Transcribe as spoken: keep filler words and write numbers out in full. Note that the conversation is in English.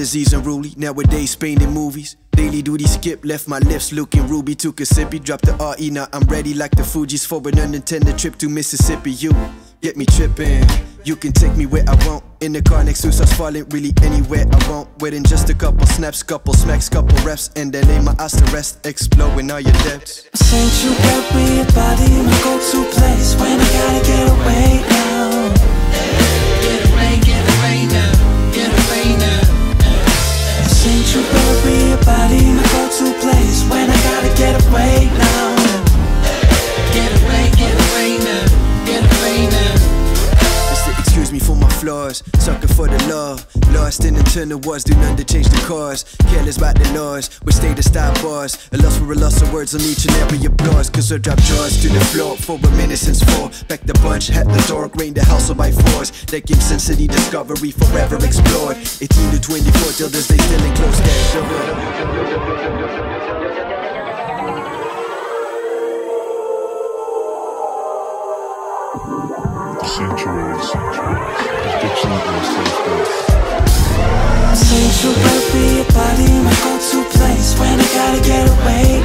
disease unruly. Nowadays pain in movies. Daily duty skip, left my lips looking ruby. Took a sippy, dropped the R E, now I'm ready like the Fugees for an unintended trip to Mississippi. You get me tripping, you can take me where I want. In the car next to us falling, really anywhere I want. Within just a couple snaps, couple smacks, couple reps, and then lay my eyes to rest, exploring all your depths. A sanctuary, a body, my go-to place when I gotta get away now. Get away, get away now, get away now. A sanctuary, a body, my go-to place when I gotta get away now. Get away, get away now, get away now. Excuse me for my flaws, sucker for the love. Lost in internal wars, do none to change the cause. Careless about the laws, we stay to stop bars. A loss for a loss of words on each and every applause. Cause I drop jaws to the floor for a minute since four. Back the bunch, had the dork, rain the house by fours. That game sensitivity discovery forever explored. eighteen to twenty-four till this day still enclosed that door. Sanctuary, sanctuary, addiction and safe space. Sanctuary, a body, my go-to place when I gotta get away.